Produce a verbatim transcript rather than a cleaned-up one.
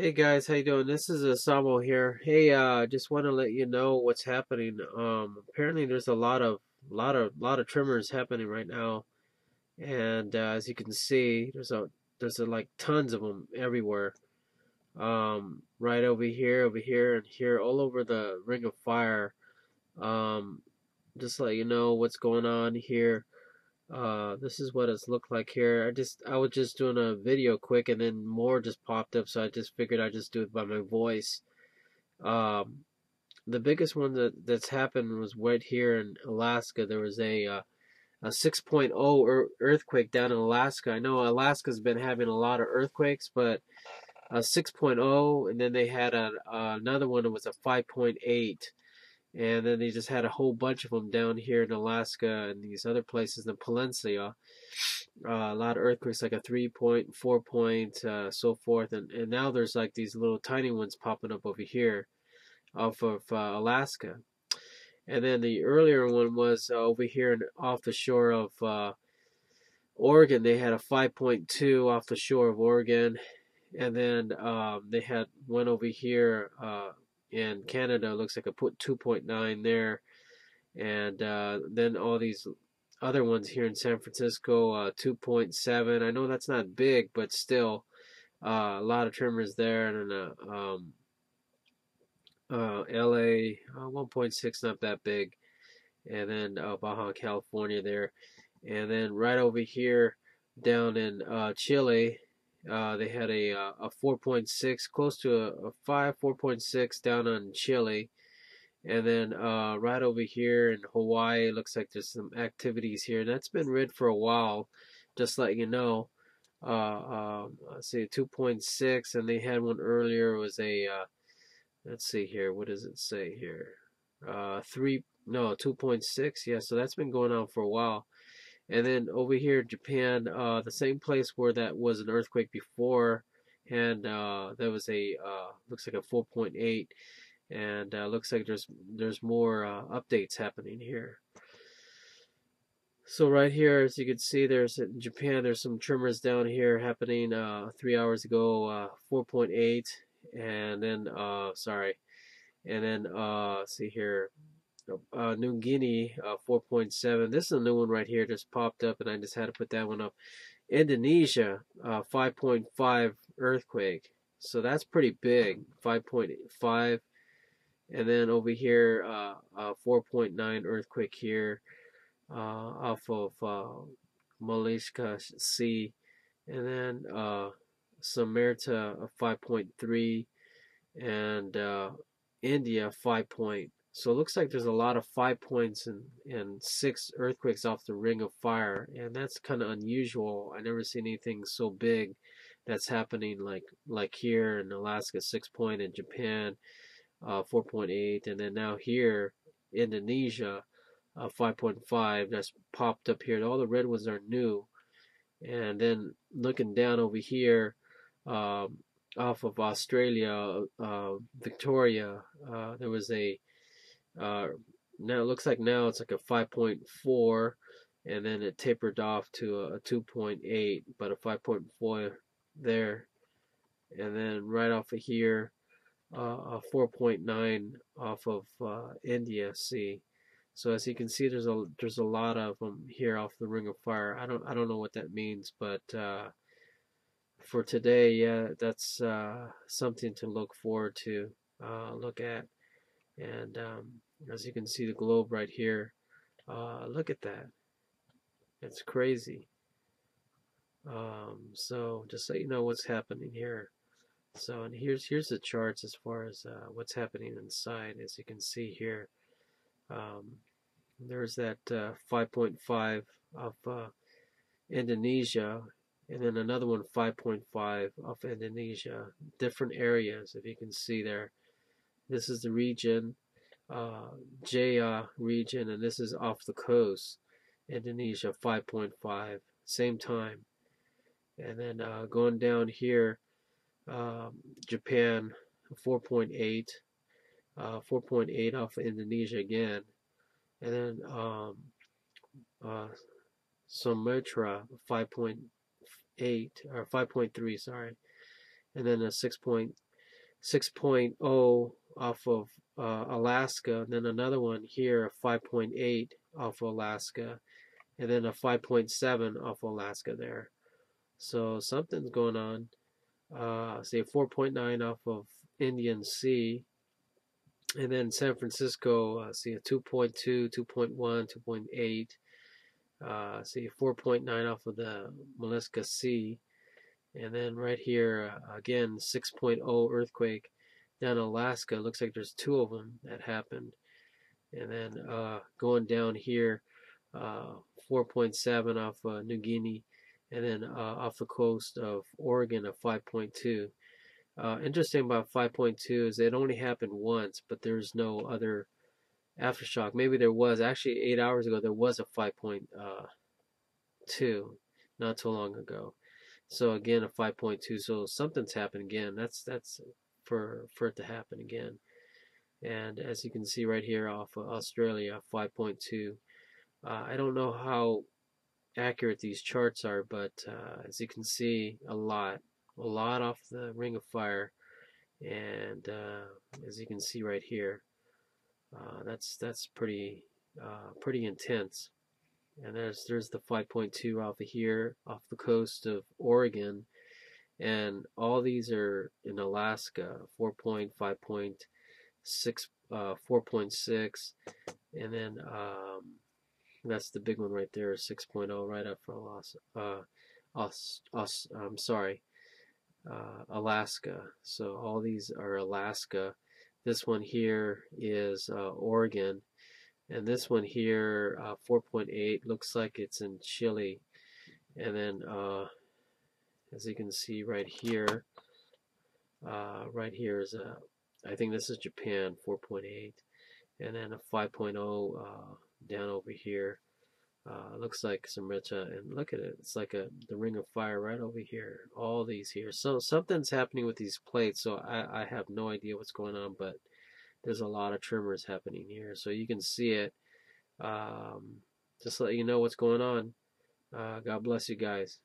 Hey guys, how you doing? This is Asamo here. Hey, uh, just want to let you know what's happening. Um, apparently there's a lot of, lot of, lot of tremors happening right now, and uh, as you can see, there's a, there's a, like tons of them everywhere. Um, right over here, over here, and here, all over the Ring of Fire. Um, just let you know what's going on here. Uh, this is what it's looked like here. I just, I was just doing a video quick and then more just popped up, so I just figured I'd just do it by my voice. Um, the biggest one that, that's happened was right here in Alaska. There was a, uh, a six point oh earthquake down in Alaska. I know Alaska's been having a lot of earthquakes, but a six point oh, and then they had a, uh, another one that was a five point eight. And then they just had a whole bunch of them down here in Alaska and these other places in Palencia. Uh, a lot of earthquakes, like a three point, four point, uh, so forth. And, and now there's like these little tiny ones popping up over here off of uh, Alaska. And then the earlier one was uh, over here and off the shore of uh, Oregon. They had a five point two off the shore of Oregon. And then um, they had one over here. Uh, And Canada looks like a put two point nine there, and uh, then all these other ones here in San Francisco, uh, two point seven. I know that's not big, but still uh, a lot of tremors there. And then uh, um, uh, L A uh, one point six, not that big, and then uh, Baja California there, and then right over here down in uh, Chile. Uh, they had a a four point six, close to a, a five, four point six down on Chile, and then uh, right over here in Hawaii, looks like there's some activities here, and that's been red for a while. Just let you know, uh, um, let's see, two point six, and they had one earlier. It was a uh, let's see here, what does it say here? Uh, three, no, two point six. Yeah, so that's been going on for a while. And then over here in Japan, uh, the same place where that was an earthquake before, and uh, there was a uh, looks like a four point eight, and uh, looks like there's there's more uh, updates happening here. So right here, as you can see, there's in Japan, there's some tremors down here happening uh, three hours ago, uh, four point eight, and then uh, sorry, and then uh, let's see here. Uh, New Guinea, uh, four point seven. This is a new one right here, just popped up, and I just had to put that one up. Indonesia, uh, five point five earthquake. So that's pretty big, five point five. And then over here, uh, uh, four point nine earthquake here uh, off of uh, Moluccas Sea. And then uh, Sumatra, five point three. And uh, India, five point. So it looks like there's a lot of five points and, and six earthquakes off the Ring of Fire, and that's kind of unusual. I never seen anything so big that's happening like like here in Alaska, six point, in Japan, uh, four point eight, and then now here, Indonesia, uh, five point five. That's popped up here. All the red ones are new, and then looking down over here. Um, off of Australia, uh, Victoria, uh, there was a Uh, now it looks like now it's like a five point four, and then it tapered off to a, a two point eight, but a five point four there, and then right off of here, uh, a four point nine off of uh, India Sea. So as you can see, there's a there's a lot of them here off the Ring of Fire. I don't I don't know what that means, but uh, for today, yeah, that's uh, something to look forward to, uh, look at. And um, as you can see, the globe right here, uh, look at that. It's crazy. Um, so just let you know what's happening here. So and here's here's the charts as far as uh, what's happening inside. As you can see here, um, there's that uh, five point five of uh, Indonesia, and then another one five point five of Indonesia. Different areas, if you can see there. This is the region, uh, Jaya region, and this is off the coast, Indonesia, five point five, same time. And then uh, going down here, uh, Japan, four point eight, uh, four point eight off of Indonesia again. And then um, uh, Sumatra, five point eight, or five point three, sorry. And then a six point three. six point oh off of uh, Alaska, and then another one here of five point eight off Alaska, and then a five point seven off Alaska there. So something's going on. Uh, say four point nine off of Indian Sea, and then San Francisco, uh, see a two point two, two point one, two point eight. Uh, see four point nine off of the Moluccas Sea, and then right here uh, again six point oh earthquake down in Alaska. Looks like there's two of them that happened, and then uh, going down here uh, four point seven off uh, New Guinea, and then uh, off the coast of Oregon a five point two. Uh, interesting about five point two is it only happened once, but there's no other aftershock. Maybe there was, actually eight hours ago there was a five point two not too long ago. So again a five point two, so something's happened again. That's that's for for it to happen again. And as you can see right here off of Australia five point two. Uh, I don't know how accurate these charts are, but uh, as you can see a lot a lot off the Ring of Fire, and uh, as you can see right here. Uh, that's that's pretty uh, pretty intense, and there's there's the five point two off of here off the coast of Oregon, and all these are in Alaska. Four point five point six, uh, four point six, and then um, that's the big one right there, six point oh right up for Alaska. Uh, us, us, I'm sorry, uh, Alaska. So all these are Alaska. This one here is uh, Oregon, and this one here uh, four point eight looks like it's in Chile, and then uh, as you can see right here, uh, right here is a, I think this is Japan, four point eight, and then a five point oh uh, down over here. Uh, looks like Sumatra, and look at it, it's like a the Ring of Fire right over here, all these here. So something's happening with these plates, so I, I have no idea what's going on, but there's a lot of tremors happening here, so you can see it. Um, just let you know what's going on. Uh, God bless you guys.